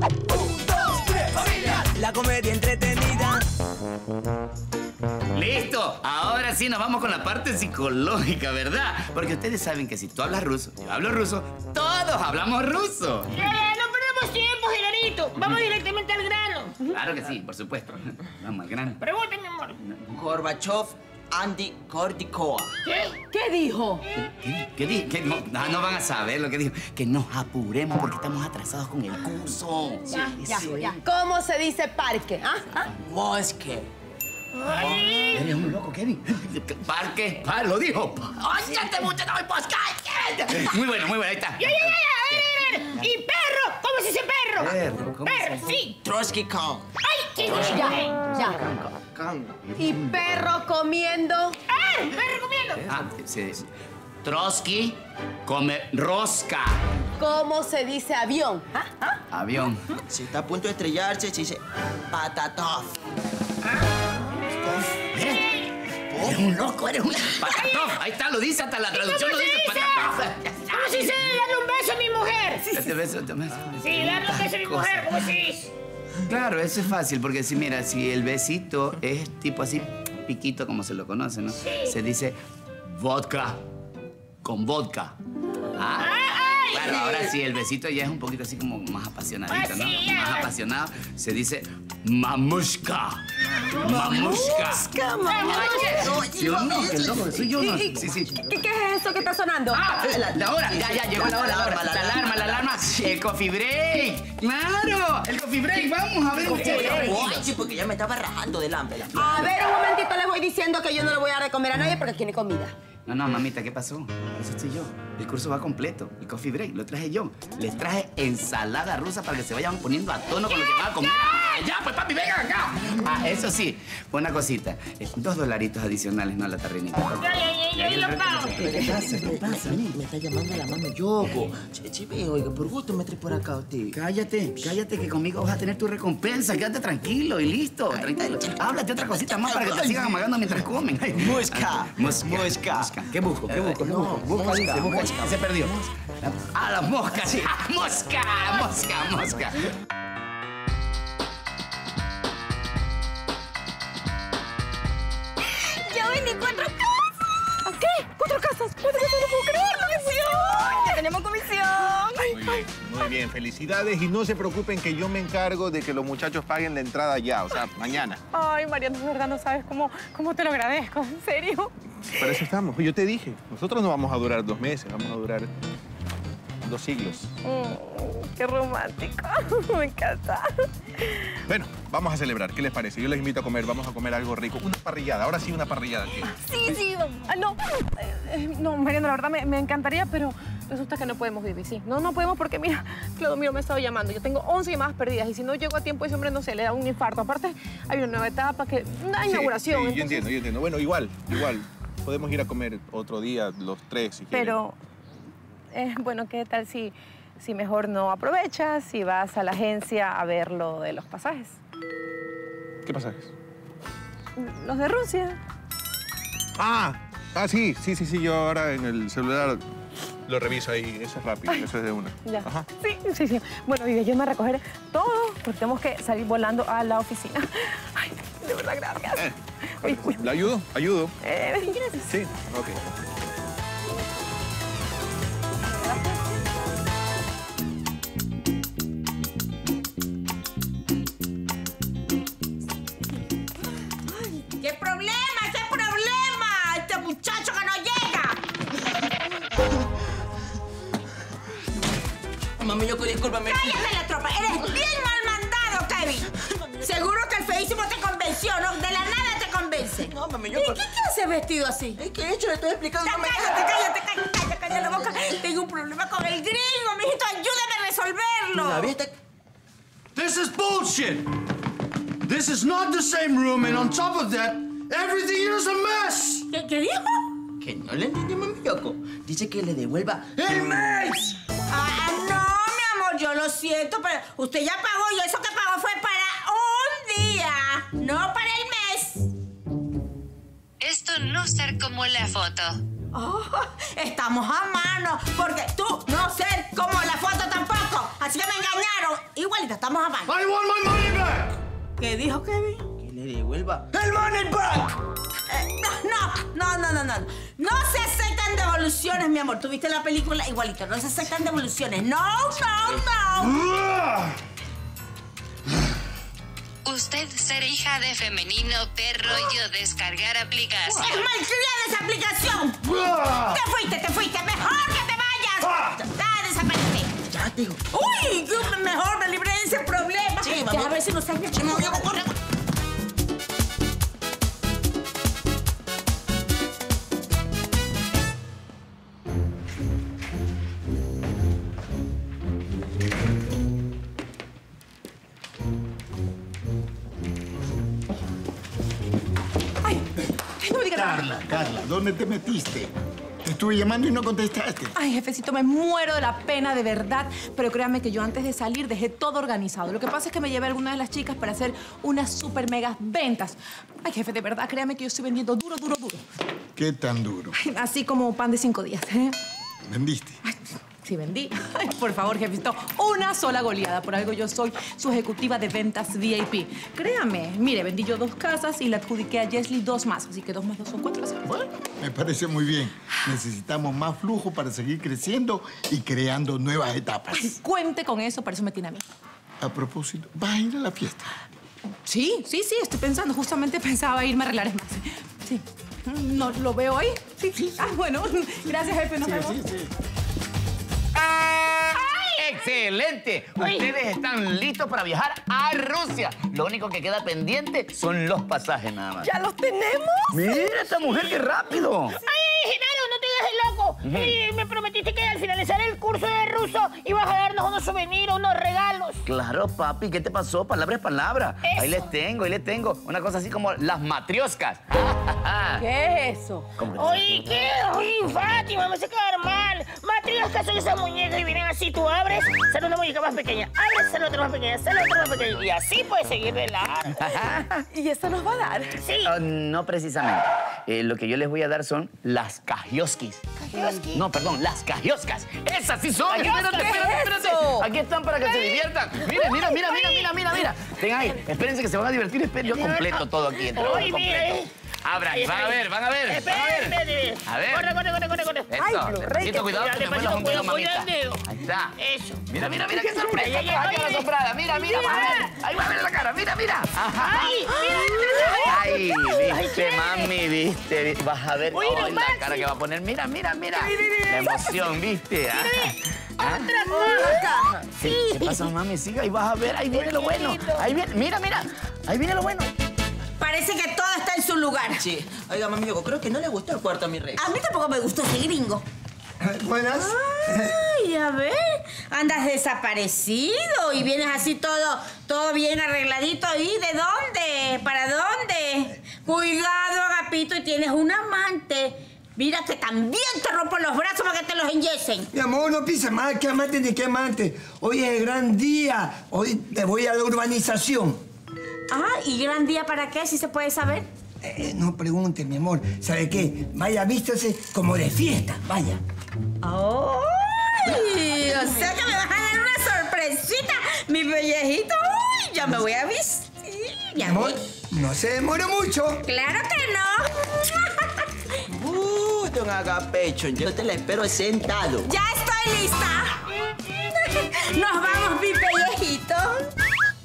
1, 2, 3, familia. La comedia entretenida. Listo, ahora sí nos vamos con la parte psicológica, ¿verdad? Porque ustedes saben que si tú hablas ruso, yo hablo ruso, todos hablamos ruso. No perdemos tiempo, Genarito. Vamos directamente al grano. Claro que sí, por supuesto. Vamos al grano. Pregúntame, amor. Gorbachev, Andy Cordicoa. ¿Qué? ¿Qué dijo? ¿Qué dijo? No van a saber lo que dijo. Que nos apuremos porque estamos atrasados con el curso. Ya. ¿Cómo se dice parque? Bosque. Ay. Eres un loco, Kevin. Parque. Lo dijo. ¡Óyate, muchacho! Muy bueno, muy bueno. Ahí está. ¡Ya! ¡Y perro! ¿Cómo se dice perro? Perro, sí. Trotsky con. ¡Ay, qué ya! ¿Y perro comiendo? ¡Ay, perro comiendo! Sí. Trotsky come rosca. ¿Cómo se dice avión? Avión. Si está a punto de estrellarse, se dice patatov. Eres un loco, eres un patatov. Ahí está, lo dice, hasta la traducción lo dice patatov. ¿Cómo se dice darle un beso a mi mujer? Te beso. Sí, darle un beso a mi mujer, ¿cómo se dice? Claro, eso es fácil, porque si mira, si el besito es tipo así, piquito, como se lo conoce, ¿no? Sí. Se dice vodka con vodka. Claro, ahora sí, el besito ya es un poquito así como más apasionadito, ¿no? Más apasionado. Se dice mamushka. Mamushka. Sí. ¿Qué es eso que está sonando? La hora. Ya, llegó la hora. La alarma. El coffee break. ¡Claro! El coffee break. Vamos a ver. Sí, porque ya me estaba rajando del hambre. A ver, un momentito, les voy diciendo que yo no le voy a dar de comer a nadie porque tiene comida. No, mamita, ¿qué pasó? Eso estoy yo. El curso va completo. El coffee break lo traje yo. Les traje ensalada rusa para que se vayan poniendo a tono con lo que van a comer. ¡Ya, pues, papi, vengan acá! Eso sí, una cosita. $2 adicionales, no a la tarrinita. ¡Ya, lo pago! ¿Qué pasa? Me está llamando la mano Yoco. Che, oiga, por gusto me traes por acá, usted. Cállate, que conmigo vas a tener tu recompensa. Quédate tranquilo y listo. Háblate otra cosita más para que te sigan amagando mientras comen. Mosca. ¿Qué busco? Mosca. Se perdió. ¡Ah, las moscas! Sí. ¡Mosca! ¡Ya vendí 4 casas! ¿Qué? 4 casas. ¡No puedo creer! ¡Comisión! ¡Ya tenemos comisión! Muy bien. Felicidades. Y no se preocupen que yo me encargo de que los muchachos paguen la entrada ya. O sea, mañana. Ay, Mariano, de verdad no sabes cómo te lo agradezco. En serio. Para eso estamos. Yo te dije, nosotros no vamos a durar 2 meses, vamos a durar 2 siglos. ¡Qué romántico! Me encanta. Bueno, vamos a celebrar. ¿Qué les parece? Yo les invito a comer. Vamos a comer algo rico. Una parrillada. Ahora sí, una parrillada. Sí. No, Mariano, la verdad me encantaría, pero resulta que no podemos vivir, sí. No podemos porque, mira, Clodomiro me ha estado llamando. Yo tengo 11 llamadas perdidas y si no llego a tiempo, ese hombre, no sé, le da un infarto. Aparte, hay una nueva etapa, una inauguración. Sí, entonces... Yo entiendo. Bueno, igual. Podemos ir a comer otro día, los 3, si quieres. Pero, bueno, ¿qué tal si mejor no aprovechas y vas a la agencia a ver lo de los pasajes? ¿Qué pasajes? Los de Rusia. Sí. Yo ahora en el celular lo reviso ahí. Eso es rápido, eso es de una. Ya. Ajá. Sí. Bueno, Vivi, yo me voy a recoger todo porque tenemos que salir volando a la oficina. Ay, de verdad, gracias. ¿La ayudo? Gracias. Sí, ok. ¡Qué problema! ¡Qué problema! ¡Este muchacho que no llega! Mami, Yoco, discúlpame. ¡Cállate la tropa! ¡Eres bien mal mandado, Kevin! Seguro que el feísimo te convenció, ¿no? De la nada. No, mami, Yoco. ¿Qué haces vestido así? Es que de hecho le estoy explicando. Cállate la boca. Tengo un problema con el gringo, mijito. Ayúdame a resolverlo. ¿La viste? This is bullshit. This is not the same room, and on top of that, everything here is a mess. ¿Qué dijo? Que no le entendí, mami, Yoco. Dice que le devuelva el mes. No, mi amor, yo lo siento, pero usted ya pagó y eso que pagó fue para un día, no para el mes. Esto no ser como la foto. Estamos a mano, porque tú no ser como la foto tampoco. así que me engañaron. Igualita, estamos abajo. I want my money back. ¿Qué dijo Kevin? Que le devuelva el money back. No. No se aceptan devoluciones, mi amor. ¿Tuviste la película? Igualito, no se aceptan devoluciones. No. Usted ser hija de femenino, perro, y yo descargar aplicación. ¡Es malcriada esa aplicación! ¡Te fuiste! ¡Mejor que te vayas! ¡Desaparece! Ya, digo. ¡Uy! Mejor me libré de ese problema. Sí, vamos a ver si nos han hecho. No, yo corre. Carla, ¿dónde te metiste? Te estuve llamando y no contestaste. Ay, jefecito, me muero de la pena, de verdad. Pero créanme que yo antes de salir dejé todo organizado. Lo que pasa es que me llevé a alguna de las chicas para hacer unas super megas ventas. Ay, jefe, de verdad, créame que yo estoy vendiendo duro. ¿Qué tan duro? Ay, así como pan de 5 días. ¿Vendiste? Ay, sí, vendí. Ay, por favor, jefecito, una sola goleada. Por algo yo soy su ejecutiva de ventas VIP. Créame, mire, vendí yo 2 casas y le adjudiqué a Jesly 2 más. Así que 2 más 2 son 4. ¿Sabes? Bueno, me parece muy bien. Necesitamos más flujo para seguir creciendo y creando nuevas etapas. Ay, cuente con eso, para eso me tiene a mí. A propósito, ¿vas a ir a la fiesta? Sí, estoy pensando. Justamente pensaba irme a arreglar más. Sí. ¿No, lo veo ahí? Sí. Ah, bueno. Gracias, jefe. Nos vemos. Sí. ¡Ay! ¡Excelente! ¡Ay! Ustedes están listos para viajar a Rusia. Lo único que queda pendiente son los pasajes nada más. ¡Ya los tenemos! ¡Mira esta mujer, qué rápido! ¡Ay, Genaro, no te hagas el loco! Sí, me prometiste que al finalizar el curso de ruso ibas a darnos unos souvenirs, unos regalos. Claro, papi. ¿Qué te pasó? Palabra es palabra. Eso. Ahí les tengo. Una cosa así como las matrioscas. ¿Qué es eso? ¡Oye, qué! ¡Oye, Fátima! Me hace quedar mal. Matrioscas son esas muñecas y vienen así. Tú abres, sale una muñeca más pequeña. Abres, sale otra más pequeña. Sale otra más pequeña. Y así puedes seguir de largo. ¿Y eso nos va a dar? Sí. No precisamente. Lo que yo les voy a dar son las kajioskis. ¿Kajioskis? No, perdón, las kajioscas. ¡Esas sí son! ¡Espérate! Aquí están para que se diviertan. Mira. Tengan ahí. Espérense que se van a divertir. Yo completo todo aquí. Abran, van a ver. Espérate. A ver. Corre. Ay, cuidado, que me vuelas un dedo, mamita. Ahí está. Eso. Mira, qué sorpresa. Ahí va la soprada. Mira. Ahí va a ver la cara. Mira. ¡Ay! ¡Ay! Viste, mami, viste. Vas a ver la cara que va a poner. Mira. La emoción, viste. ¡Otra cosa! Sí. ¿Qué pasa, mami? Siga y vas a ver. Ahí viene lo bueno. Mira. Ahí viene lo bueno. Parece que todo está en su lugar. Sí. Oiga, mami Yoco, creo que no le gustó el cuarto a mi rey. A mí tampoco me gustó ese gringo. Buenas. Ay, a ver. Andas desaparecido y vienes así todo bien arregladito. ¿Y de dónde? ¿Para dónde? Cuidado, Agapito, y tienes un amante. Mira que también te rompo los brazos para que te los enyesen. Mi amor, no pienses más. ¿Qué amante ni qué amante? Hoy es el gran día. Hoy te voy a la urbanización. Ah, ¿y gran día para qué? ¿Si se puede saber? No pregunte, mi amor. ¿Sabe qué? Vaya, vístase como de fiesta, vaya. ¡Ay! O sea que me vas a dar una sorpresita, mi pellejito. ¡Uy! Ya me voy a vestir. Mi amor, no se demora mucho. ¡Claro que no! Don Agapecho, yo te la espero sentado. ¡Ya estoy lista! ¡Nos vamos, mi pellejito!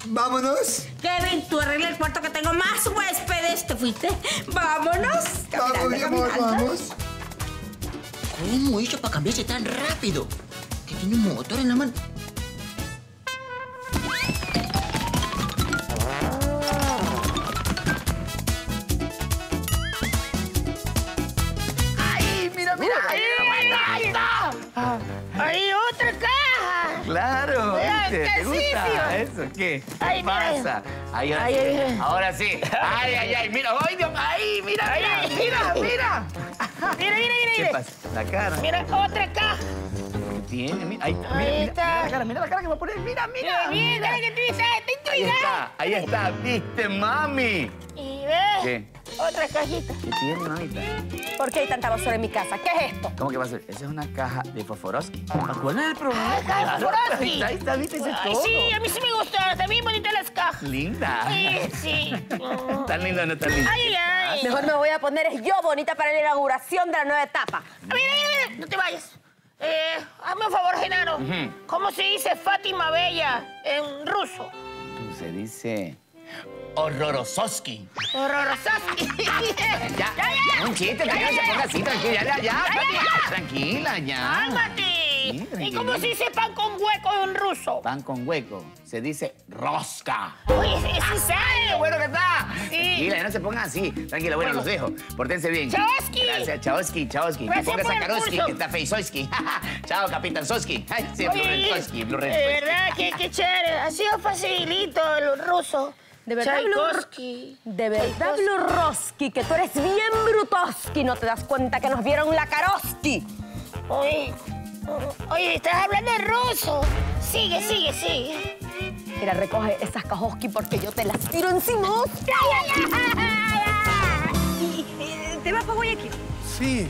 ¡Vámonos! Kevin, tú arregla el cuarto que tengo más huéspedes. ¿Te fuiste? ¡Vámonos! ¡Vamos, mi amor, vamos! ¿Cómo hizo para cambiarse tan rápido? Que tiene un motor en la mano. ¡Ay, mira! ¡Ahí está! ¡Hay otra caja! ¡Claro! ¿Te gusta eso? ¿Qué? Ay, pasa? Ahora sí. Ay. Mira. Ay, Dios. Ay, mira. Mira. ¿Qué pasa? La cara. Mira, otra caja. ¿Qué tiene? Mira, ahí está. Mira la cara que va a poner. Mira. Ahí está. ¿Viste, mami? ¿Y ves? ¿Qué? Otra cajita. ¿Qué tiene, mamita? ¿Por qué hay tanta basura en mi casa? ¿Qué es esto? ¿Cómo que basura? Esa es una caja de Foforowski. ¿Cuál es el problema? ¡Ah, Foforowski! Ahí está, viste, ese todo. Sí, a mí sí me gusta. Está bien bonita las cajas. Linda. Sí. ¿Tan linda o no tan linda? Ay, ay. Mejor me voy a poner yo bonita para la inauguración de la nueva etapa. A ver, a ver, no te vayas. Hazme un favor, Genaro. ¿Cómo se dice Fátima Bella en ruso? Se dice... Horrorosowski. Horrorosowski. Ya. Un chiste, que no se ponga así, tranquila. Tranquila, ya. ¡Cálmate! ¿Y cómo se dice pan con hueco en ruso? Pan con hueco. Se dice rosca. Oye, sí sale. Bueno que está. Sí. Tranquila, no se pongan así. Tranquila, bueno, los dejo. Pórtense bien. ¡Chaoski! Gracias, Chaoski. No pongas a Karoski, que está Feizowski. Chao, Capitán Soski. Ay, sí, Blurrenskowski. De verdad, qué chévere. Ha sido facilito el ruso. De verdad, Blurroski, que tú eres bien brutoski. No te das cuenta que nos vieron la Karoski. Oye, estás hablando de ruso. Sigue. Mira, recoge esas Kajoski porque yo te las tiro encima. ¡Ya! ¿Te vas para Guayaquil? Sí,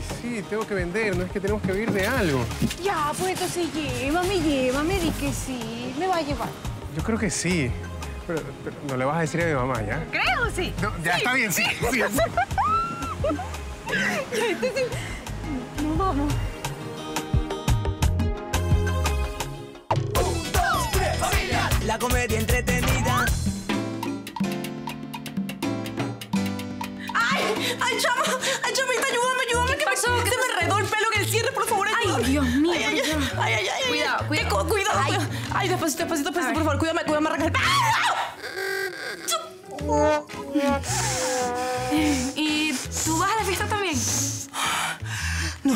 tengo que vender. No es que tenemos que vivir de algo. Ya, pues entonces llévame. Di que sí. Me va a llevar. Yo creo que sí. Pero no le vas a decir a mi mamá, ¿ya? Creo, sí. No, ya sí, está bien, sí. Entonces, no vamos. 1, 2, 3, familia. La comedia entretenida. ¡Ay, chama! ¡Ay, chamita! ¡Ayúdame! ¿Qué pasó? ¿Qué se me redó el pelo en el cierre, por favor? ¡Ay, Dios mío! ¡Ay! Cuidado. Ay, despacito, por favor, cuídame, arranca el pelo. ¿Y tú vas a la fiesta también? No.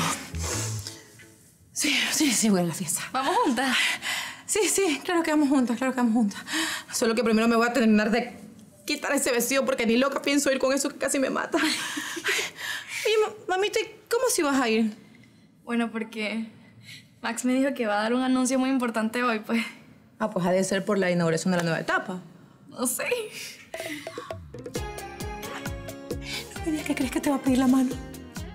Sí, voy a la fiesta. ¿Vamos juntas? Sí, claro que vamos juntas. Solo que primero me voy a terminar de quitar ese vestido porque ni loca pienso ir con eso que casi me mata. Y mamita, ¿cómo si vas a ir? Bueno, porque Max me dijo que va a dar un anuncio muy importante hoy, pues. Ah, pues ha de ser por la inauguración de la nueva etapa. No sé. No me digas que crees que te va a pedir la mano.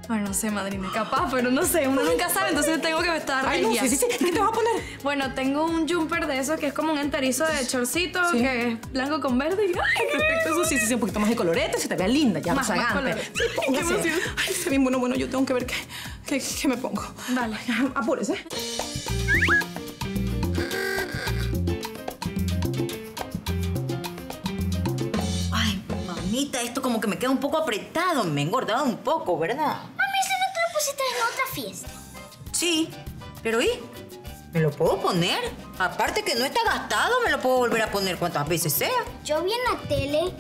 Bueno, no sé, madrina, capaz, pero no sé. Uno nunca sabe, entonces tengo que estar ahí. Ay, no, sí. ¿Qué te vas a poner? Bueno, tengo un jumper de esos que es como un enterizo de chorcito, ¿sí? Que es blanco con verde. Ay, perfecto, eso sí, un poquito más de colorete, se te vea linda, ya más agante. Sí, qué emoción. Ay, está bien, bueno, yo tengo que ver qué me pongo. Dale, apúrese. Esto como que me queda un poco apretado, me he engordado un poco, ¿verdad? A mí ese no te lo pusiste en otra fiesta. Sí, pero ¿y? ¿Me lo puedo poner? Aparte que no está gastado, me lo puedo volver a poner cuantas veces sea. Yo vi en la tele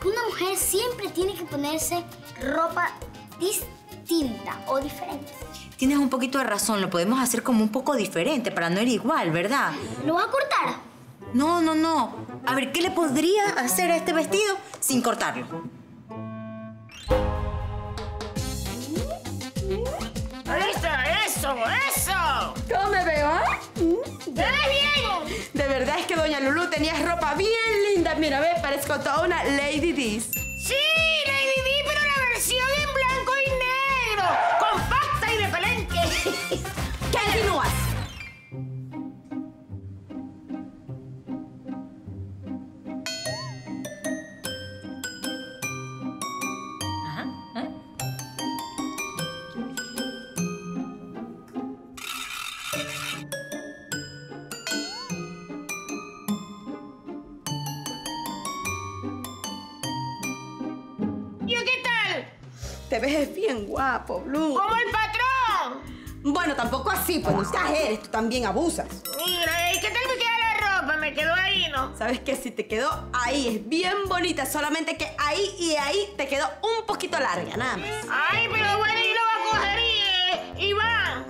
que una mujer siempre tiene que ponerse ropa distinta o diferente. Tienes un poquito de razón, lo podemos hacer como un poco diferente para no ir igual, ¿verdad? ¿Lo vas a cortar? No. A ver, ¿qué le podría hacer a este vestido sin cortarlo? ¡Eso! ¿Cómo me veo? ¡Te ves bien! De verdad es que doña Lulú tenías ropa bien linda. Mira, ve, parezco toda una Lady Di. ¡Sí, Lady Di, pero la versión en blanco y negro! ¡Compacta y repelente! ¡Continúas! Te ves bien guapo, Blue. ¡Como el patrón! Bueno, tampoco así, pues no exageres, tú también abusas. Mira, ¿y qué tal me queda la ropa? Me quedó ahí, ¿no? ¿Sabes qué? Si te quedó ahí, es bien bonita, solamente que ahí y ahí te quedó un poquito larga, nada más. Ay, pero bueno, y lo va a coger Iván.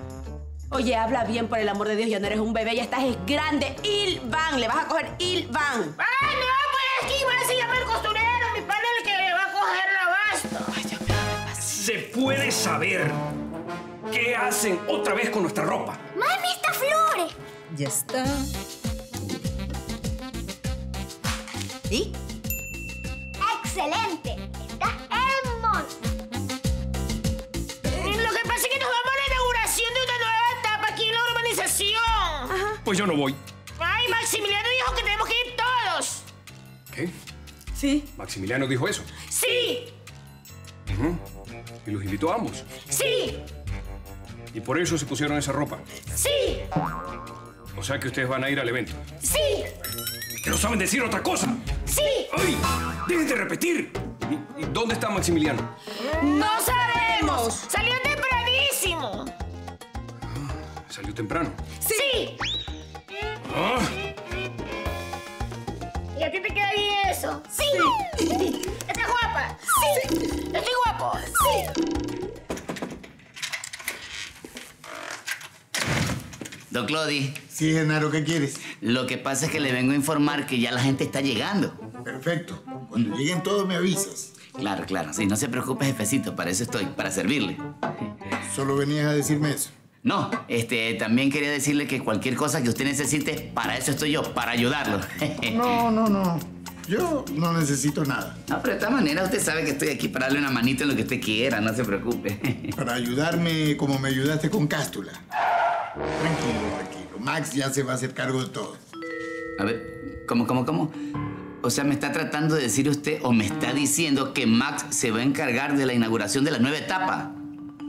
Oye, habla bien, por el amor de Dios, ya no eres un bebé, ya estás es grande. Ilván, le vas a coger Ilván. ¡Ay, no! Pues es que Iván se llama el costurero, mi padre es el que le va a coger la basta. Ay, Dios mío. ¿Se puede saber qué hacen otra vez con nuestra ropa? ¡Mami, estas flores! Ya está. ¿Y? ¡Excelente! ¡Estás hermosa! pues yo no voy. Ay, Maximiliano dijo que tenemos que ir todos. ¿Qué? Sí. ¿Maximiliano dijo eso? Sí. ¿Y los invitó a ambos? Sí. ¿Y por eso se pusieron esa ropa? Sí. O sea que ustedes van a ir al evento. Sí. ¿Que no saben decir otra cosa? Sí. ¡Ay! ¡Dejen de repetir! ¿Y dónde está Maximiliano? ¡No sabemos! ¡Salió tempranísimo! ¿Salió temprano? ¡Sí! ¿Ah? ¿Y a ti te queda bien eso? ¡Sí! Sí. ¿Estás guapa? ¡Sí! Sí. ¿Estoy guapo? ¡Sí! Don Clodi. Sí, Genaro, ¿qué quieres? Lo que pasa es que le vengo a informar que ya la gente está llegando. Perfecto. Cuando lleguen todos me avisas. Claro, claro. Sí, no se preocupe, jefecito. Para eso estoy, para servirle. ¿Solo venías a decirme eso? No, también quería decirle que cualquier cosa que usted necesite, para eso estoy yo, para ayudarlo. No, no, no. Yo no necesito nada. No, pero de esta manera usted sabe que estoy aquí para darle una manito en lo que usted quiera, no se preocupe. Para ayudarme como me ayudaste con Cástula. Tranquilo, tranquilo. Max ya se va a hacer cargo de todo. A ver, ¿cómo? O sea, ¿me está tratando de decir usted o me está diciendo que Max se va a encargar de la inauguración de la nueva etapa?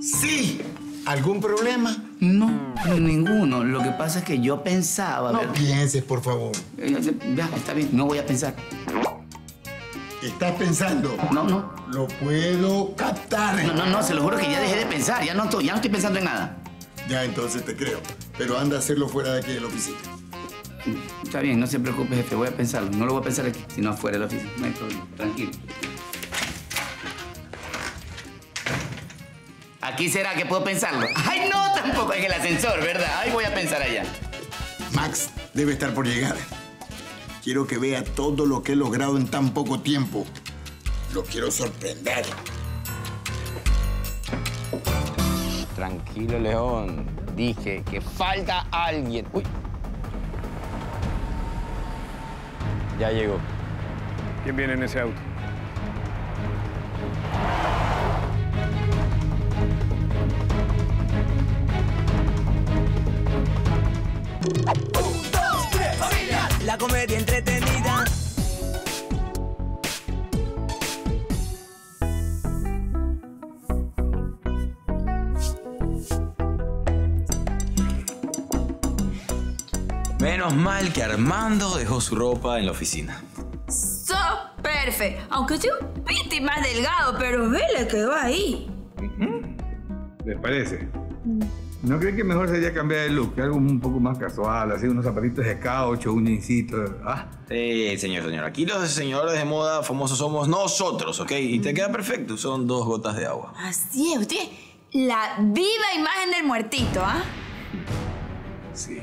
¡Sí! ¿Algún problema? No, ninguno. Lo que pasa es que yo pensaba... No pienses, por favor. Ya, está bien. No voy a pensar. ¿Estás pensando? No, no. Lo puedo captar. No, no, no. Se lo juro que ya dejé de pensar. Ya no estoy pensando en nada. Ya, entonces te creo. Pero anda a hacerlo fuera de aquí de la oficina. Está bien, no se preocupe, jefe. Voy a pensarlo. No lo voy a pensar aquí, sino afuera de la oficina. No hay problema. Tranquilo. Aquí será que puedo pensarlo. ¡Ay, no! Tampoco es el ascensor, ¿verdad? ¡Ay, voy a pensar allá! Max debe estar por llegar. Quiero que vea todo lo que he logrado en tan poco tiempo. Lo quiero sorprender. Tranquilo, León. Dije que falta alguien. ¡Uy! Ya llegó. ¿Quién viene en ese auto? ¡Un, dos, tres, familia! La comedia entretenida. Menos mal que Armando dejó su ropa en la oficina. ¡So perfecto! Aunque soy un piti más delgado, pero vele que va ahí. ¿Les parece? ¿No creen que mejor sería cambiar el look? Algo un poco más casual, así unos zapatitos de caucho, un jeansito. ¿Ah? Sí, señor. Aquí los señores de moda famosos somos nosotros, ¿ok? Y te queda perfecto. Son 2 gotas de agua. Así es, usted es la viva imagen del muertito, ¿ah? Sí.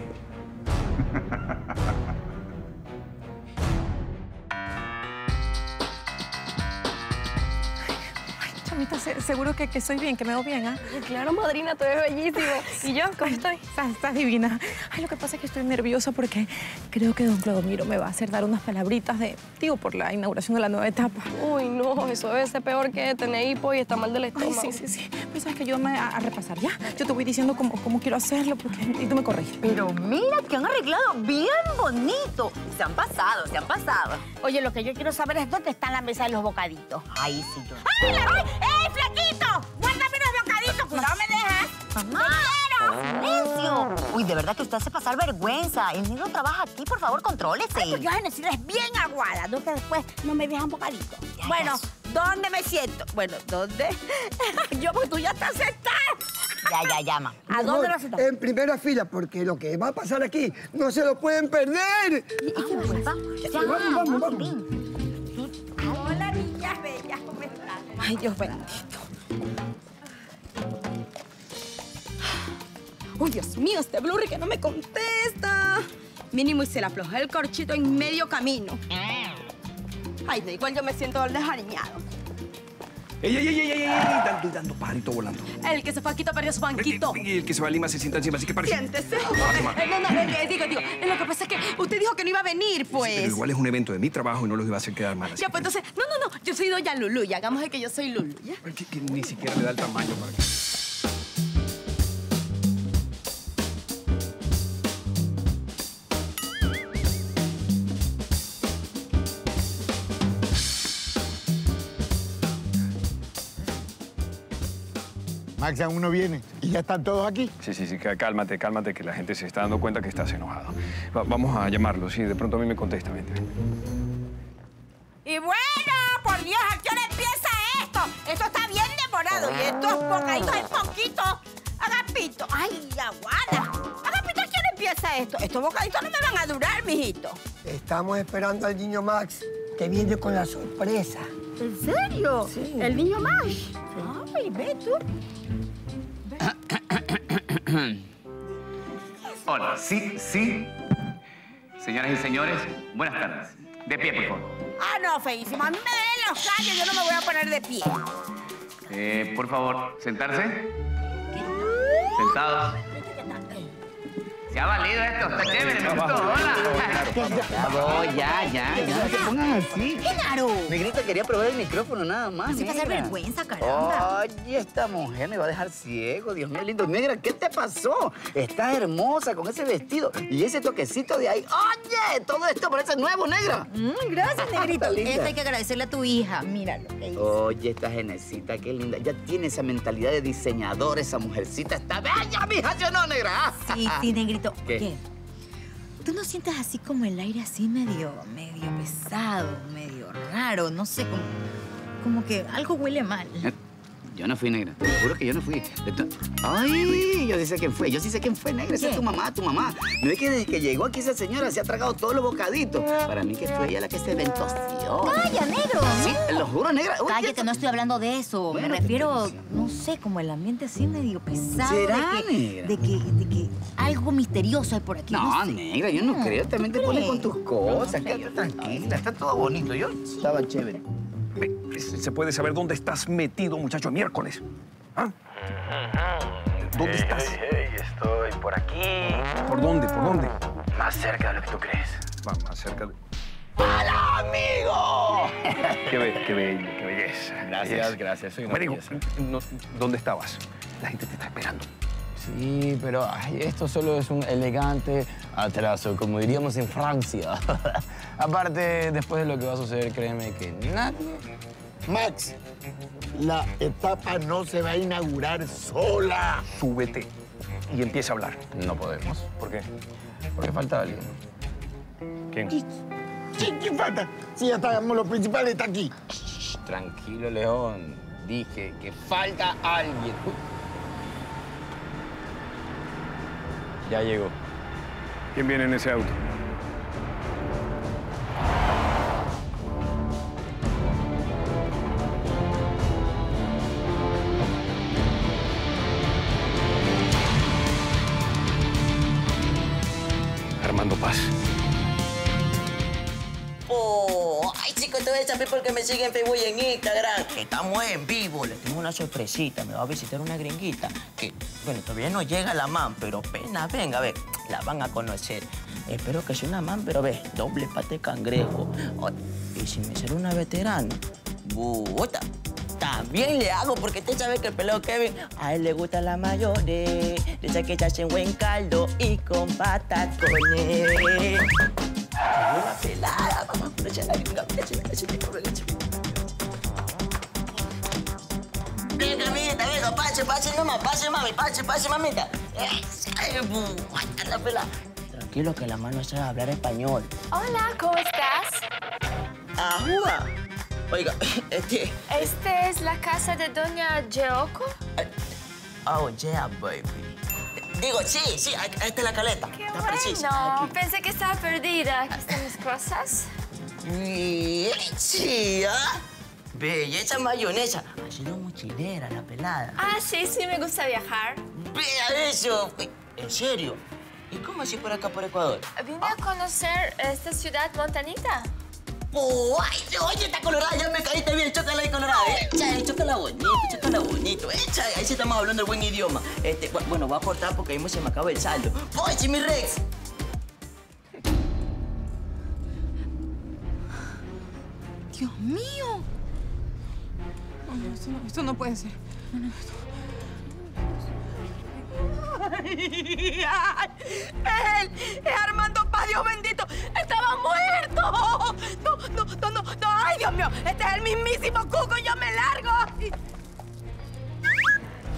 Seguro que estoy bien, que me veo bien, ¿ah? Claro, madrina, te ves bellísimo. ¿Y yo? ¿Cómo estoy? Estás divina. Ay, lo que pasa es que estoy nerviosa porque creo que don Clodomiro me va a hacer dar unas palabritas de tío por la inauguración de la nueva etapa. Uy, no, eso debe ser peor que tener hipo y estar mal del estómago. Ay, sí. Pero sabes que ayúdame a repasar, ¿ya? Yo te voy diciendo cómo quiero hacerlo porque y tú me corriges. Pero mira que han arreglado bien bonito. Se han pasado. Oye, lo que yo quiero saber es dónde está la mesa de los bocaditos. Ahí sí yo. ¡Ay, ¡Ey, flaquito! ¡Guárdame los bocaditos! ¡Cuidado, me dejas! ¡Mamá! ¡Silencio! Uy, de verdad que usted hace pasar vergüenza. El niño trabaja aquí, por favor, contrólese. Ay, pues yo las necesidades bien aguadas, no que después no me dejan bocadito. Bueno, ¿dónde me siento? Bueno, ¿dónde? Yo, pues tú ya estás sentada. Ya, mamá. ¿A dónde lo sentamos? En primera fila, porque lo que va a pasar aquí no se lo pueden perder. Vamos. Hola, niñas bellas, ¿cómo están? Ay, Dios bendito. Uy, Dios mío, este blurry que no me contesta. Mínimo y se le aflojó el corchito en medio camino. Ay, de igual yo me siento desaliñado. ¡Ey! Dando pajarito volando. El que se fue a Quito perdió su banquito. Y el que se va a Lima se sienta encima, así que parece... Siéntese. No, digo. Lo que pasa es que usted dijo que no iba a venir, pues. Sí, pero igual es un evento de mi trabajo y no los iba a hacer quedar mal. Ya, pues entonces... No. Yo soy doña Lulú y hagamos de que yo soy Lulú, ¿ya? Que ni siquiera le da el tamaño para que... Max, aún no viene. ¿Y ya están todos aquí? Sí, sí, sí, cálmate, cálmate, que la gente se está dando cuenta que estás enojado. Vamos a llamarlo, sí, de pronto a mí me contesta, vente. Y bueno, por Dios, ¿a qué hora empieza esto? Esto está bien demorado y estos bocaditos hay poquitos. Agapito, ay, aguada. Agapito, ¿a qué hora empieza esto? Estos bocaditos no me van a durar, mijito. Estamos esperando al niño Max, que viene con la sorpresa. ¿En serio? Sí. ¿El niño Max? Sí. Ay, ve tú. Ve. Hola, sí, sí. Señoras y señores, buenas tardes. De pie, por favor. Ah, no, feísimo. A mí me duelen los callos, yo no me voy a poner de pie. Por favor, sentarse. Sentados. ¿Se ha valido esto? Está chévere, me gustó. Hola. No, ya. No te pongas así. ¡Genaro! Negrita, quería probar el micrófono nada más. No se pasa vergüenza, caramba. Oye, esta mujer me va a dejar ciego. Dios mío, lindo. Negra, ¿qué te pasó? Estás hermosa con ese vestido y ese toquecito de ahí. Oye, todo esto parece nuevo, negra. Gracias, negrita. Esto hay que agradecerle a tu hija. Mira lo que hizo. Oye, esta genecita, qué linda. Ya tiene esa mentalidad de diseñadora, esa mujercita. Está bella, mija, yo no, negra. Sí, negrita. ¿Qué? ¿Tú no sientes así como el aire así medio pesado, medio raro? No sé, como que algo huele mal. Yo no fui, negra. Te juro que yo no fui. Ay, yo sí sé quién fue. Yo sí sé quién fue, negra. Esa es tu mamá. No es que desde que llegó aquí esa señora se ha tragado todos los bocaditos. Para mí que fue ella la que se ventoseó. ¡Calla, negro! Sí, lo juro, negra. Uy, cállate, no estoy hablando de eso. Bueno, me refiero, no sé, como el ambiente así medio pesado. ¿Será, negra? De que algo misterioso hay por aquí. No, no sé. Negra, yo no creo. También te pones con tus cosas. No, quédate tranquila. Está todo bonito. Yo estaba chévere. ¿Se puede saber dónde estás metido, muchacho, miércoles? ¿Ah? ¿Dónde estás? Estoy por aquí. ¿Por dónde? ¿Por dónde? Más cerca de lo que tú crees. Va, más cerca de... ¡Hola, amigo! Qué belleza. Gracias. Soy una belleza. ¿Dónde estabas? La gente te está esperando. Sí, pero ay, esto solo es un elegante atraso, como diríamos en Francia. Aparte, después de lo que va a suceder, créeme que nada. Max, la etapa no se va a inaugurar sola. Súbete y empieza a hablar. No podemos. ¿Por qué? Porque falta alguien. ¿Quién? ¿Quién falta? Sí, ya está, lo principal está aquí. Tranquilo, León. Dije que falta alguien. Ya llegó. ¿Quién viene en ese auto? Armando Paz. Oh, ay, chicos, te voy a saber porque me siguen en Facebook y en Instagram. Estamos en vivo, les tengo una sorpresita. Me va a visitar una gringuita que... Bueno, todavía no llega la man, pero apenas venga, ve, la van a conocer. Espero que sea una man, pero ve, doble pata de cangrejo. Oh, y si me sale una veterana, puta, también le hago, porque usted sabe que el pelado Kevin, a él le gustan las mayores, dice que se hacen buen caldo y con patacones. Una pelada, vamos a conocer la gringa, venga, mamita, venga, pase nomás, pase, mamita. Anda, pela. Tranquilo, que la mano sabe hablar español. Hola, ¿cómo estás? Ajua. Oiga, ¿Esta es la casa de Doña Yoco? Oh, yeah, baby. Digo, sí, esta es la caleta. Qué está bueno. Precisa. Pensé que estaba perdida. Aquí están mis cosas. Sí, ¿ah? Belleza mayonesa. Ha sido mochilera la pelada. Ah, sí, me gusta viajar. ¡Vea eso! ¿En serio? ¿Y cómo así por acá, por Ecuador? Vine a conocer esta ciudad, Montanita. Oye, está colorada, ya me caíste bien, chócala ahí colorada. Chócala bonito. Ahí sí estamos hablando el buen idioma. Bueno, voy a cortar porque ahí se me acaba el saldo. ¡Voy, Jimmy Rex! ¡Dios mío! Esto no puede ser. No. ¡Ay! ¡Él! ¡Es Armando Paz, Dios bendito! ¡Estaba muerto! ¡No! ¡Ay, Dios mío! ¡Este es el mismísimo Cuco! ¡Yo me largo!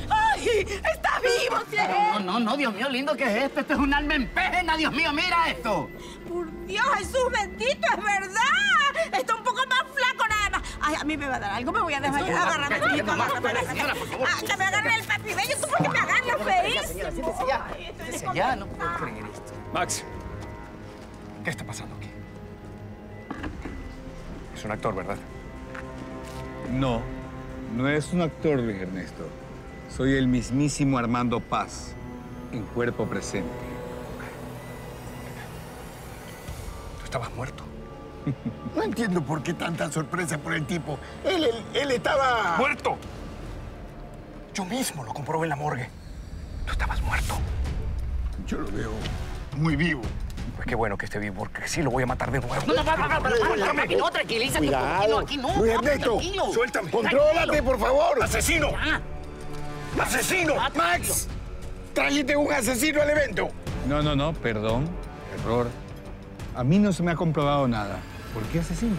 ¡Ay! ¡Ay! ¡Está vivo, cielo! No, Dios mío, lindo, ¿qué es esto? Esto es un alma en pena, Dios mío, mira esto. Por Dios, Jesús bendito, es verdad. Está un poco más flaco nada más. Ay, a mí me va a dar algo, me voy a desmayar. Agárrame, que me agarre el papibello, tú porque me agarras, feísimo. Siéntese ya, no puedo creer esto. Max, ¿qué está pasando aquí? Es un actor, ¿verdad? No, no es un actor, Luis Ernesto. Soy el mismísimo Armando Paz, en cuerpo presente. ¿Tú estabas muerto? No entiendo por qué tanta sorpresa por el tipo. Él estaba... ¡Muerto! Yo mismo lo comprobé en la morgue. Tú estabas muerto. Yo lo veo muy vivo. Pues qué bueno que esté vivo, porque sí lo voy a matar de nuevo. No, no, tranquilízate. Cuidado. Aquí no, Luis Ernesto, suéltame. Contrólate, por favor. ¡Asesino! Ya. ¡Asesino! ¡Max! ¡Tráete un asesino al evento! No, perdón. Error. A mí no se me ha comprobado nada. ¿Por qué asesino?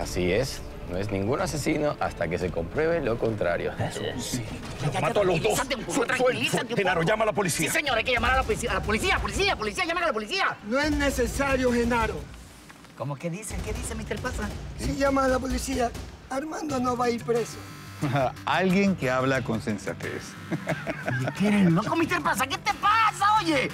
Así es. No es ningún asesino hasta que se compruebe lo contrario. Sí. Los mato a los dos. Tranquilízate. Genaro, llama a la policía. Sí, señor, hay que llamar a la policía. ¡Policía! ¡Llamen a la policía! No es necesario, Genaro. ¿Cómo que dice? ¿Qué dice, Mr. Plaza? Si llama a la policía, Armando no va a ir preso. Alguien que habla con sensatez. ¿Qué eres loco, Mr. Plaza? ¿Qué te pasa, oye?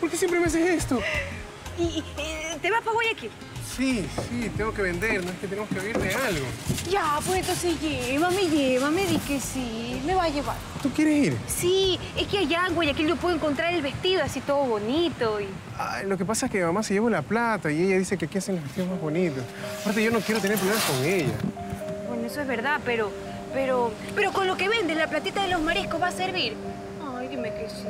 ¿Por qué siempre me haces esto? ¿Y te vas para Guayaquil? Sí, tengo que vender, no es que tenemos que vivir de algo. Ya, pues entonces llévame, di que sí, me va a llevar. ¿Tú quieres ir? Sí, es que allá en Guayaquil yo puedo encontrar el vestido así todo bonito y... Ay, lo que pasa es que mamá se llevó la plata y ella dice que aquí hacen los vestidos más bonitos. Aparte, yo no quiero tener problemas con ella. Bueno, eso es verdad, pero con lo que venden, la platita de los mariscos va a servir. Ay, dime que sí.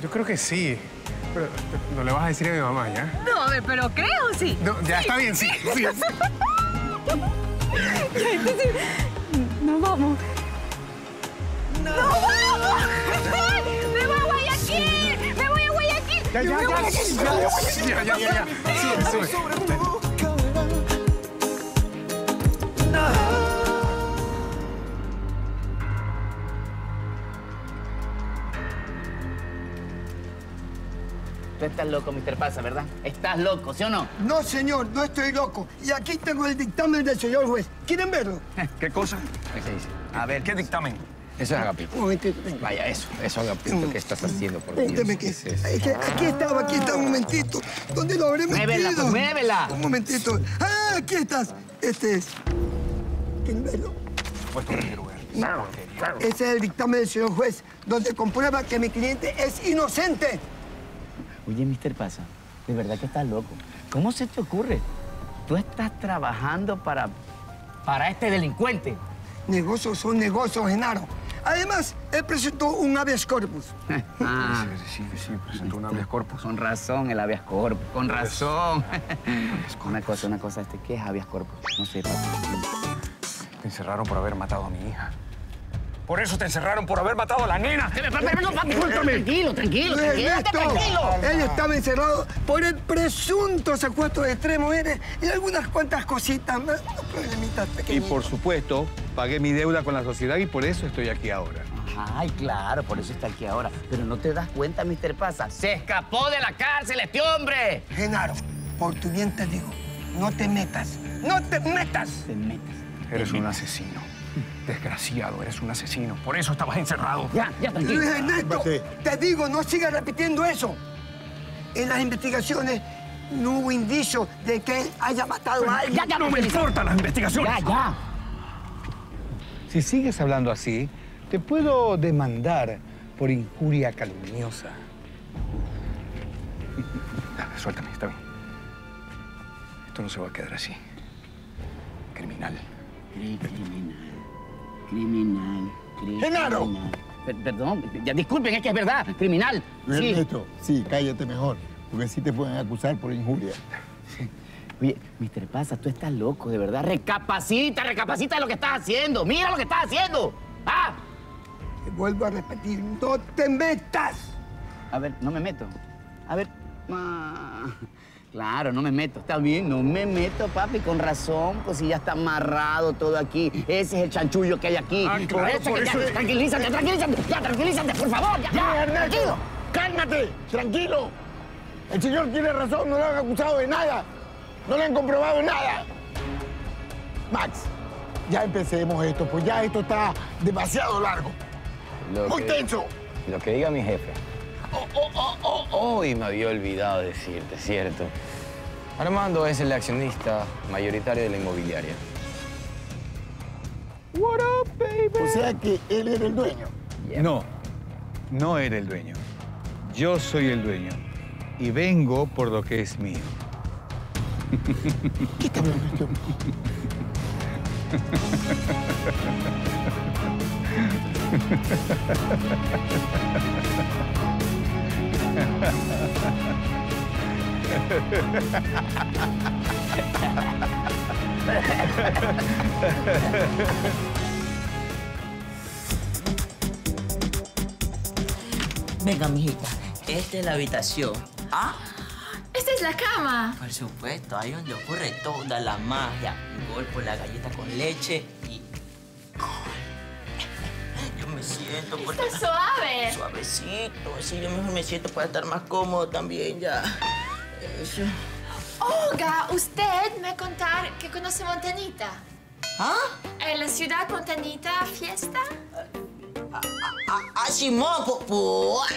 Yo creo que sí. Pero no le vas a decir a mi mamá, ¿ya? No, a ver, pero creo, sí. No, ya, está bien, sí. Ya, entonces, nos vamos. ¡No vamos! ¡Me voy a Guayaquil! ¡Me voy a Guayaquil! Ya. Sí. Tú estás loco, Mr. Plaza, ¿verdad? Estás loco, ¿sí o no? No, señor, no estoy loco. Y aquí tengo el dictamen del señor juez. ¿Quieren verlo? ¿Qué cosa? ¿Qué dice? A ver, ¿qué dictamen? Eso es Agapito. Un momentito. Vaya, eso Agapito, ¿qué estás haciendo? Por Dios. Cuénteme qué es. Aquí está, un momentito. ¿Dónde lo habré metido? ¡Muévela, pues, muévela! Un momentito. ¡Ah, aquí estás! Este es. ¿Quieren verlo? Por supuesto, quiero ver. Claro. Ese es el dictamen del señor juez, donde comprueba que mi cliente es inocente. Oye, Mr. Plaza, de verdad que estás loco. ¿Cómo se te ocurre? Tú estás trabajando para este delincuente. Negocios son negocios, Genaro. Además, él presentó un habeas corpus. Sí, presentó un habeas corpus. Con razón el habeas corpus, con razón. Una cosa, ¿qué es habeas corpus? No sé, papá. Te encerraron por haber matado a mi hija. Por eso te encerraron, por haber matado a la nena. No, papi, tranquilo. Él estaba encerrado por el presunto secuestro de tres mujeres y algunas cuantas cositas más, unos problemitas pequeñitos. Y por supuesto, pagué mi deuda con la sociedad y por eso estoy aquí ahora. Ay, claro, por eso está aquí ahora. Pero no te das cuenta, Mr. Plaza. ¡Se escapó de la cárcel este hombre! Genaro, por tu bien te digo, no te metas. Eres un asesino. Desgraciado, eres un asesino. Por eso estabas encerrado. Ya, tranquilo. Luis Ernesto, te digo, no sigas repitiendo eso. En las investigaciones no hubo indicios de que él haya matado a alguien. Ya, no me importan las investigaciones. Ya. Si sigues hablando así, te puedo demandar por injuria calumniosa. Dale, suéltame, está bien. Esto no se va a quedar así. Criminal. ¡Genaro! Perdón, ya, disculpen, es que es verdad. Criminal. Ernesto, sí, cállate mejor, porque sí te pueden acusar por injuria. Oye, Mr. Plaza, tú estás loco, de verdad. Recapacita de lo que estás haciendo. Mira lo que estás haciendo. Te vuelvo a repetir, ¡no te metas! A ver, no me meto. A ver. Ah, claro, no me meto. Está bien, no me meto, papi. Con razón, pues si ya está amarrado todo aquí. Ese es el chanchullo que hay aquí. Ah, claro, por eso... Tranquilízate, tranquilízate. Ya, tranquilízate, por favor. Ya, Ernesto, tranquilo. Cálmate, tranquilo. El señor tiene razón, no lo han acusado de nada. No le han comprobado nada. Max, ya empecemos esto, pues ya esto está demasiado largo. Muy tenso. Lo que diga mi jefe. Hoy me había olvidado decirte, ¿cierto? Armando es el accionista mayoritario de la inmobiliaria. What up, baby? O sea que él era el dueño. Yeah. No, no era el dueño. Yo soy el dueño y vengo por lo que es mío. ¿Qué está hablando este hombre? Venga, mijita. Esta es la habitación. ¿Ah? ¡Esta es la cama! Por supuesto, ahí donde ocurre toda la magia. Un gol por la galleta con leche y... Yo me siento... Está porque... suave. Suavecito, así yo mejor me siento para estar más cómodo también ya. Eso. Oiga, usted me contar que conoce Montanita. ¿Ah? En la ciudad Montanita, fiesta. Ah, Simón,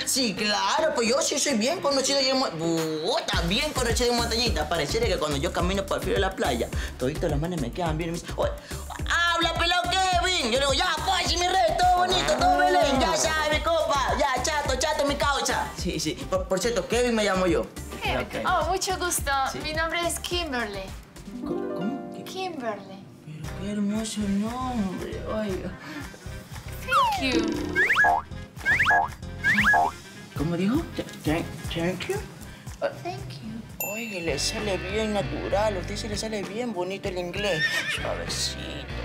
sí, claro, pues yo sí soy bien conocido de Montanita, bien conocido de Montanita. Pareciera que cuando yo camino por el filo de la playa, toditos los manes me quedan bien y me dicen, oye, habla pelado Kevin. Yo le digo, ya, pues, si mi rey, todo bonito, todo Belén, ya sabe, mi copa, ya, chato, chato, mi caucha. Sí, sí, por cierto, Kevin me llamo yo. Kevin. Oh, mucho gusto, sí. Mi nombre es Kimberly. ¿Cómo? Kimberly. Pero qué hermoso nombre, oiga. Thank you. ¿Cómo dijo? Thank you. Thank you. Oye, le sale bien natural. A usted se le sale bien bonito el inglés. Suavecito.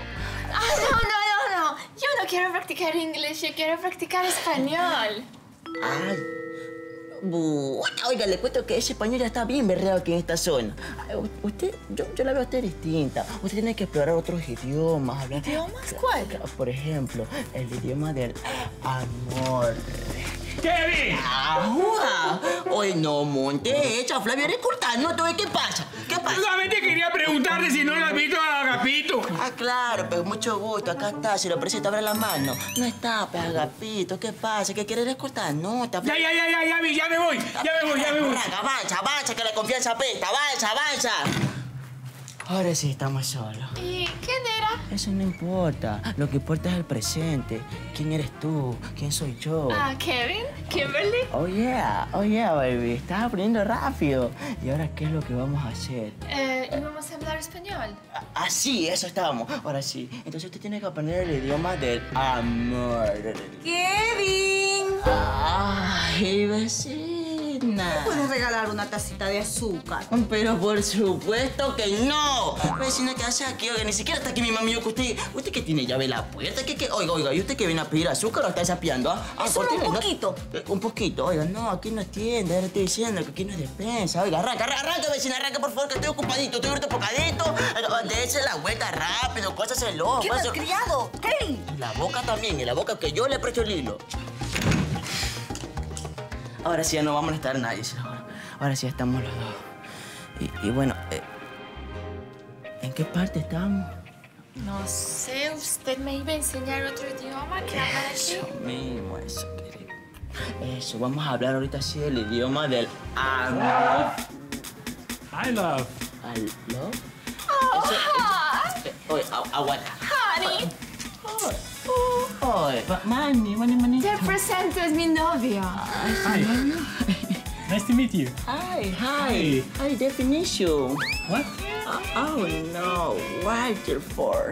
Ah, no. Yo no quiero practicar inglés. Yo quiero practicar español. Ay. Oiga, le cuento que ese español ya está bien berreado aquí en esta zona. Usted, yo la veo a usted distinta. Usted tiene que explorar otros idiomas. Hablar... ¿Idiomas? ¿Cuál? Por ejemplo, el idioma del amor. ¡Kevin! ¡Ajua! Oye, no, monte hecha, Flavia, eres cortando todo. ¿Qué pasa? ¿Qué pasa? Solamente quería preguntarle si no lo has visto a Agapito. Ah, claro, pues mucho gusto. Acá está, se lo presento, abre la mano. No está, pues, Agapito, ¿qué pasa? ¿Qué quieres recortar? No, está... Ya me voy. Avanza, que la confianza apesta. Avanza. Ahora sí estamos solos. ¿Y quién era? Eso no importa. Lo que importa es el presente. ¿Quién eres tú? ¿Quién soy yo? Ah, Kevin. Kimberly. Oh, yeah, baby. Estás aprendiendo rápido. ¿Y ahora qué es lo que vamos a hacer? Íbamos a hablar español. Ah, sí, eso estábamos. Ahora sí. Entonces usted tiene que aprender el idioma del amor. ¡Kevin! ¡Ay, vecino! Nada. ¿Me puedes regalar una tacita de azúcar? Pero por supuesto que no. Vecina, ¿qué hace aquí? Oiga, ni siquiera está aquí mi mami. ¿Usted que tiene llave en la puerta? ¿Qué? Oiga, ¿y usted que viene a pedir azúcar o está sapeando? Ah, un poquito. No, un poquito. Oiga, no, aquí no es tienda. Le estoy diciendo que aquí no es despensa. Oiga, arranca, vecina, arranca, por favor, que estoy ocupadito. Estoy ahorita pocadito. Dese la vuelta rápido, cosas el ojo. ¿Qué has criado? ¿Qué? La boca también, en la boca que yo le presto el hilo. Ahora sí ya no vamos a estar nadie. Ahora sí ya estamos los dos. Y bueno, ¿en qué parte estamos? No sé, usted me iba a enseñar otro idioma que habla de aquí. Eso mismo, eso, querido. Eso, vamos a hablar ahorita así del idioma del I love. Oh, oye, aguanta. Honey. Manny. Te presento, es mi novio. Hi. Nice to meet you. Hi. Hi, definition. What? Oh, no. Wonderful.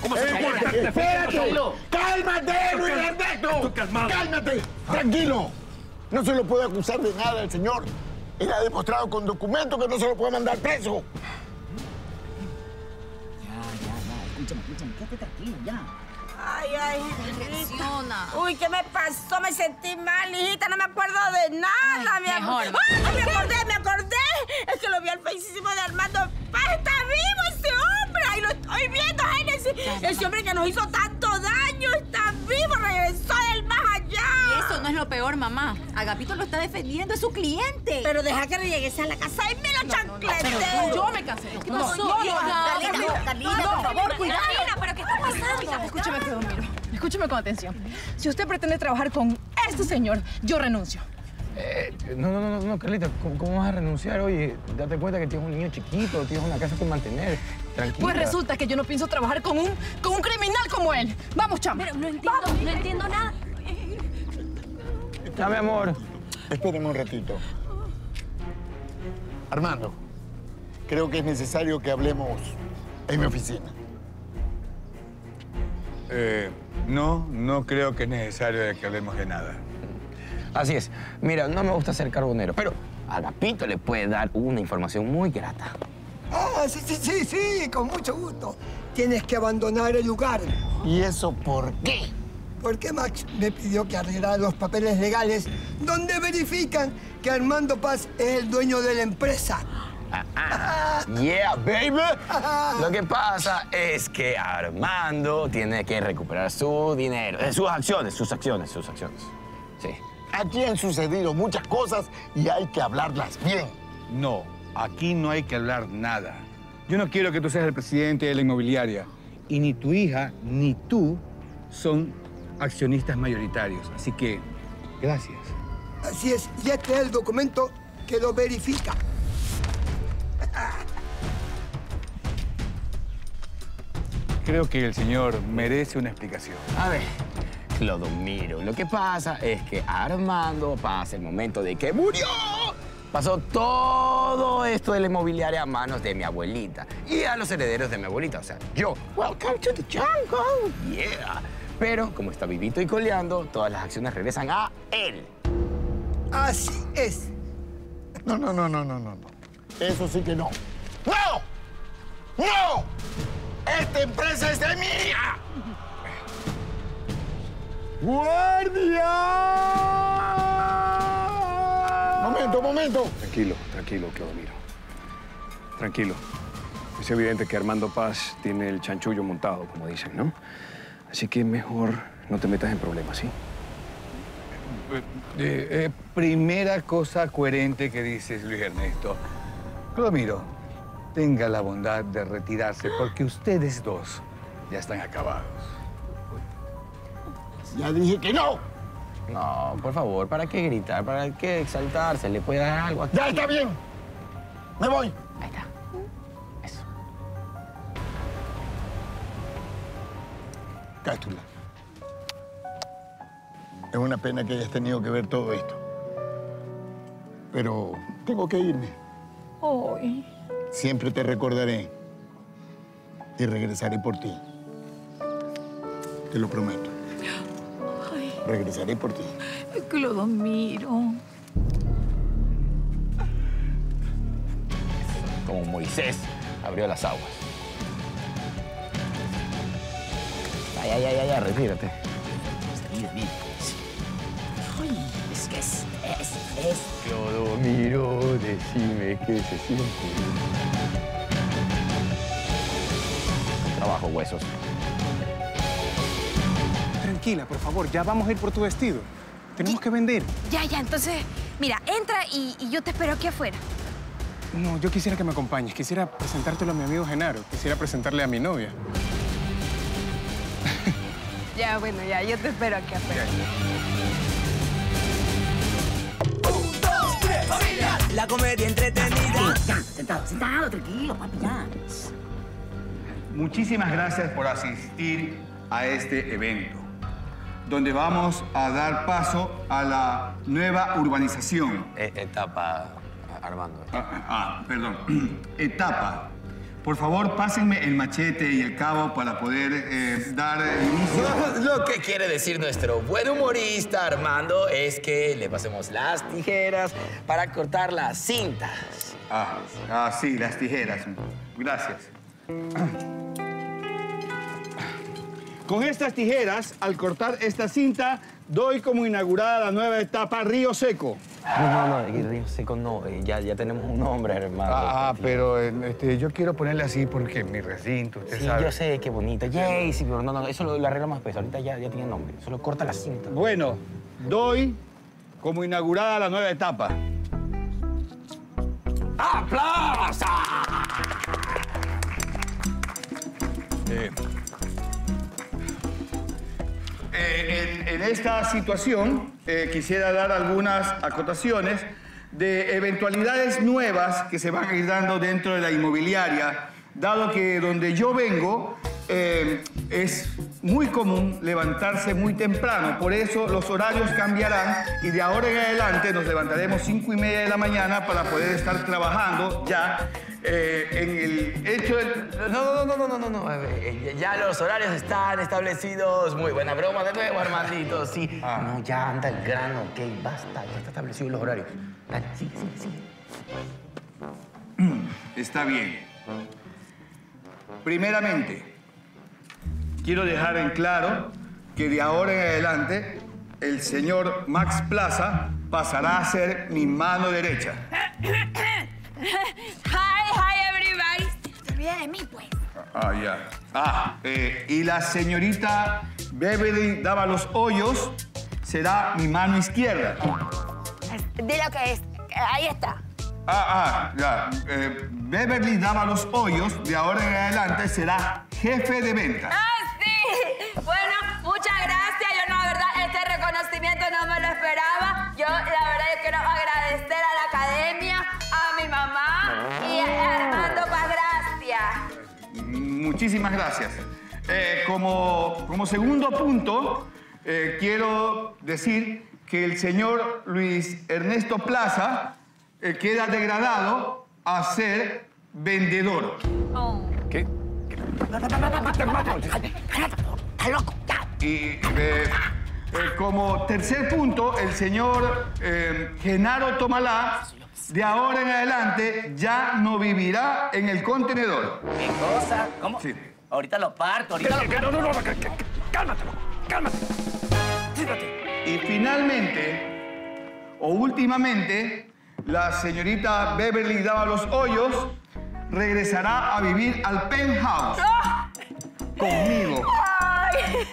¿Cómo se llama? ¡Espérate! ¡Cálmate, Luis Ernesto! ¡Cálmate! ¡Tranquilo! No se lo puede acusar de nada el señor. Él ha demostrado con documentos que no se lo puede mandar preso. Ya. Escúchame. Quédate tranquilo, ya. Ay, ay. Reacciona. Uy, ¿qué me pasó? Me sentí mal, hijita. No me acuerdo de nada, mi amor. ¡Ay, me acordé! Es que lo vi al feísimo de Armando Paz. ¡Está vivo ese hombre! ¡Ahí lo estoy viendo, Génesis! Ese hombre que nos hizo tanto daño está vivo. Regresó del más allá. Y eso no es lo peor, mamá. Agapito lo está defendiendo. Es su cliente. Pero deja que regrese a la casa y me lo chancleteo. Pero yo me cansé. ¿Qué pasó? Carlina, por favor, cuidado. Carlina, ¿pero qué está pasando? Escúchame, Clodomiro. Escúchame con atención. Si usted pretende trabajar con este señor, yo renuncio. No, Carlita, ¿cómo vas a renunciar? Oye, date cuenta que tienes un niño chiquito, tienes una casa que mantener. Tranquila. Pues resulta que yo no pienso trabajar con un criminal como él. Vamos, chama. Pero no entiendo, no entiendo nada. Ya, mi amor. Espérame un ratito. Armando, creo que es necesario que hablemos en mi oficina. No creo que es necesario que hablemos de nada. Así es. Mira, no me gusta ser carbonero, pero a Agapito le puede dar una información muy grata. Ah, sí, con mucho gusto. Tienes que abandonar el lugar. ¿Y eso por qué? Porque Max me pidió que arreglara los papeles legales donde verifican que Armando Paz es el dueño de la empresa. Yeah, baby. Lo que pasa es que Armando tiene que recuperar su dinero, sus acciones. Sí. Aquí han sucedido muchas cosas y hay que hablarlas bien. No, aquí no hay que hablar nada. Yo no quiero que tú seas el presidente de la inmobiliaria. Y ni tu hija ni tú son accionistas mayoritarios. Así que, gracias. Así es, y este es el documento que lo verifica. Creo que el señor merece una explicación. A ver, Clodomiro, lo que pasa es que Armando pasa el momento de que murió. Pasó todo esto de la inmobiliaria a manos de mi abuelita y a los herederos de mi abuelita, o sea, yo. Welcome to the jungle, yeah. Pero como está vivito y coleando, todas las acciones regresan a él. Así es. No. Eso sí que no. ¡No! ¡No! ¡Esta empresa es de mía! ¡Guardia! ¡Momento! Tranquilo, Clodomiro. Tranquilo. Es evidente que Armando Paz tiene el chanchullo montado, como dicen, ¿no? Así que mejor no te metas en problemas, ¿sí? Primera cosa coherente que dices, Luis Ernesto. Clodomiro, tenga la bondad de retirarse porque ustedes dos ya están acabados. Ya dije que no. No, por favor, ¿para qué gritar? ¿Para qué exaltarse? ¿Le puede dar algo aquí? ¡Ya está bien! ¡Me voy! Ahí está. Eso. Cástula. Es una pena que hayas tenido que ver todo esto. Pero tengo que irme. Hoy. Siempre te recordaré y regresaré por ti. Te lo prometo. Ay. Regresaré por ti. Clodomiro. Como Moisés abrió las aguas. Ay, retírate. Vení. Ay, es que es. Clodomiro, decime qué se siente. Trabajo, huesos. Tranquila, por favor, ya vamos a ir por tu vestido. Tenemos que vender. Ya, entonces, mira, entra y yo te espero aquí afuera. No, yo quisiera que me acompañes. Quisiera presentártelo a mi amigo Genaro. Quisiera presentarle a mi novia. Ya, yo te espero aquí afuera. ¡Un, dos, tres, familia! La comedia entretenida. Ya, sentado, tranquilo, papi, ya. Muchísimas gracias por asistir a este evento, donde vamos a dar paso a la nueva urbanización. Etapa, Armando. Perdón. Etapa. Por favor, pásenme el machete y el cabo para poder dar inicio. Lo que quiere decir nuestro buen humorista, Armando, es que le pasemos las tijeras para cortar las cintas. Sí, las tijeras. Gracias. Con estas tijeras, al cortar esta cinta, doy como inaugurada la nueva etapa Río Seco. No, Río Seco no, ya tenemos un nombre, hermano. Ah, pero yo quiero ponerle así porque mi recinto, usted sabe. Sí, yo sé, qué bonito. Yay, sí, pero no, eso lo arregla más peso. Ahorita ya tiene nombre, solo corta la cinta. Bueno, doy como inaugurada la nueva etapa. ¡Ah, Plaza! En esta situación quisiera dar algunas acotaciones de eventualidades nuevas que se van a ir dando dentro de la inmobiliaria, dado que donde yo vengo es muy común levantarse muy temprano. Por eso los horarios cambiarán y de ahora en adelante nos levantaremos 5:30 de la mañana para poder estar trabajando ya. En el hecho del... No. Ya los horarios están establecidos. Muy buena broma de nuevo, Armandito. Sí. Ah. No, ya anda el grano, ok. Basta, ya está establecido los horarios. Dale, sigue. Está bien. Primeramente, quiero dejar en claro que de ahora en adelante el señor Max Plaza pasará a ser mi mano derecha. Hi, everybody. Se olvida de mí, pues. Ya. Y la señorita Beverly Daba los Hoyos será mi mano izquierda. De lo que es. Ahí está. Ya. Beverly Daba los Hoyos, de ahora en adelante, será jefe de venta. ¡Ah, sí! Bueno, muchas gracias. Yo, la verdad, este reconocimiento no me lo esperaba. Yo, la verdad, yo quiero agradecer a la academia, a mi mamá y a Armando Paz, gracias. Muchísimas gracias. Como segundo punto, quiero decir que el señor Luis Ernesto Plaza queda degradado a ser vendedor. Oh. ¿Qué? ¡Está loco! Y como tercer punto, el señor Genaro Tomalá, de ahora en adelante, ya no vivirá en el contenedor. ¿Qué cosa? ¿Cómo? Sí. Ahorita lo parto, ahorita lo parto. Cálmate, loco. Cálmate. Siéntate. Y finalmente, o últimamente, la señorita Beverly Daba los Hoyos regresará a vivir al penthouse. ¡Oh! Conmigo. ¡Ay!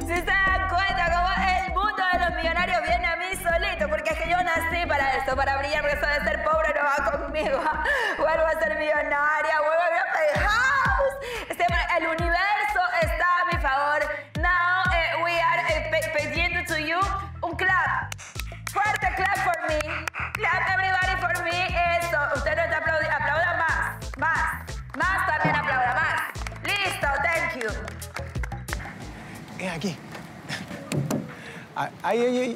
Si se dan cuenta cómo el mundo de los millonarios viene a mí solito, porque es que yo nací para eso, para brillar, porque eso de ser pobre no va conmigo. Vuelvo a ser millonaria, vuelvo a ir al penthouse. El universo está a mi favor. Now we are paying to you un clap. Fuerte clap for me. Clap everybody for me. Eso. Usted no te aplaude. Aplauda más. Más también aplauda. Más. Listo. Thank you. Es aquí.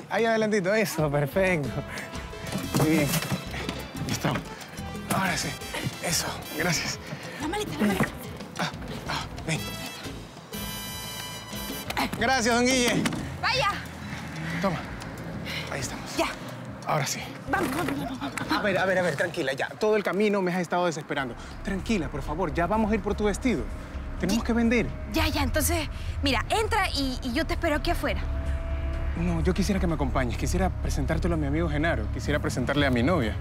Ahí adelantito. Eso. Perfecto. Muy bien. Listo. Ahora sí. Eso. Gracias. La maleta. Ven. Gracias, don Guille. Vaya. Toma. Ahí estamos. Ya. Ahora sí. Vamos. A ver, tranquila, ya. Todo el camino me has estado desesperando. Tranquila, por favor, ya vamos a ir por tu vestido. Tenemos que vender. Ya, entonces, mira, entra y yo te espero aquí afuera. No, yo quisiera que me acompañes. Quisiera presentártelo a mi amigo Genaro. Quisiera presentarle a mi novia.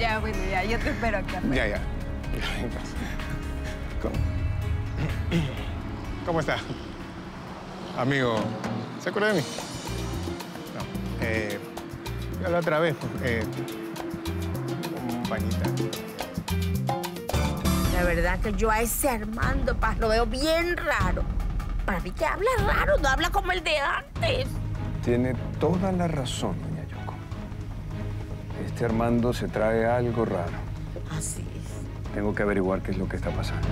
Ya, yo te espero aquí afuera. Ya, entonces. ¿Cómo estás? Amigo... ¿Se acuerda de mí? No. La otra vez. Un pañita. La verdad que yo a ese Armando Paz lo veo bien raro. Para mí que habla raro, no habla como el de antes. Tiene toda la razón, doña Yoco. Este Armando se trae algo raro. Así es. Tengo que averiguar qué es lo que está pasando.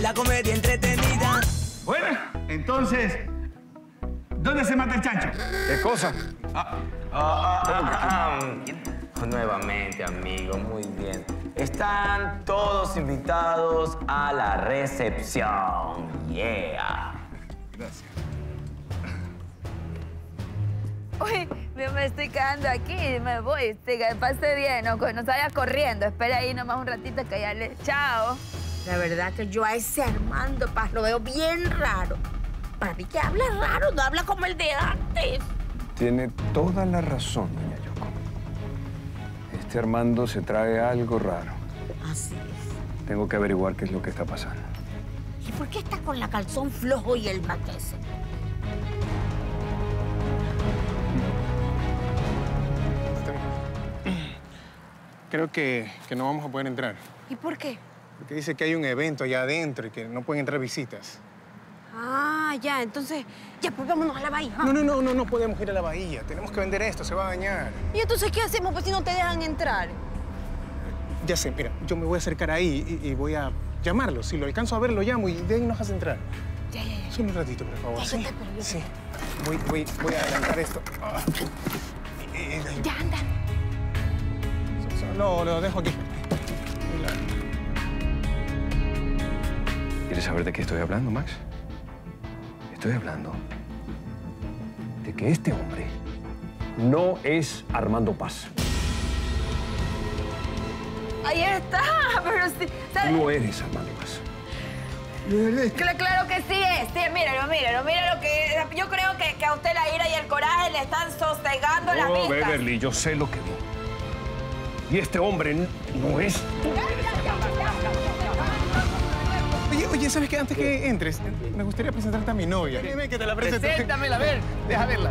La comedia entretenida. Bueno, entonces, ¿dónde se mata el chancho? ¿Qué cosa? Nuevamente, amigo, muy bien. Están todos invitados a la recepción. Yeah. Gracias. Oye, Yo me estoy quedando aquí, me voy. Pase bien, no salgas corriendo. Espera ahí nomás un ratito que ya le... Chao. La verdad que yo a ese Armando Paz lo veo bien raro. Papi, que habla raro, no habla como el de antes. Tiene toda la razón, doña Yoco. Este Armando se trae algo raro. Así es. Tengo que averiguar qué es lo que está pasando. ¿Y por qué está con la calzón flojo y el baquece? Creo que no vamos a poder entrar. ¿Y por qué? Porque dice que hay un evento allá adentro y que no pueden entrar visitas. Ah, ya, entonces, ya, pues vámonos a la bahía. No podemos ir a la bahía. Tenemos que vender esto, se va a dañar. ¿Y entonces qué hacemos pues si no te dejan entrar? Ya sé, mira, yo me voy a acercar ahí y voy a llamarlo. Si lo alcanzo a ver, lo llamo y de ahí nos hace entrar. Ya. Solo un ratito, por favor. Sí. Voy a adelantar esto. Ya, anda. No, lo dejo aquí. ¿Quieres saber de qué estoy hablando, Max? Estoy hablando de que este hombre no es Armando Paz. Ahí está, pero sí... ¿sabes? No eres Armando Paz. Claro que sí es. Sí, míralo que... Yo creo que a usted la ira y el coraje le están sosegando la vida. No, Beverly, yo sé lo que veo. Y este hombre no es... Oye, ¿sabes qué? Antes que entres, me gustaría presentarte a mi novia. Dime que te la presento. Preséntamela, a ver. Deja verla.